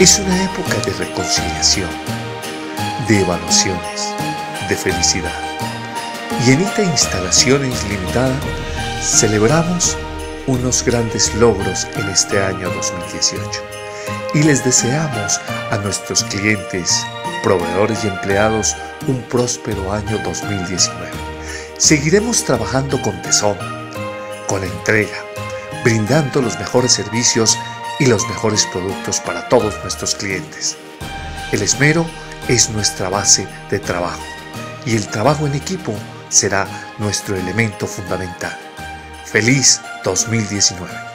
Es una época de reconciliación, de evaluaciones, de felicidad. Y en Ita Instalaciones Limitada celebramos unos grandes logros en este año 2018 y les deseamos a nuestros clientes, proveedores y empleados un próspero año 2019. Seguiremos trabajando con tesón, con entrega, brindando los mejores servicios y los mejores productos para todos nuestros clientes. El esmero es nuestra base de trabajo y el trabajo en equipo será nuestro elemento fundamental. ¡Feliz 2019!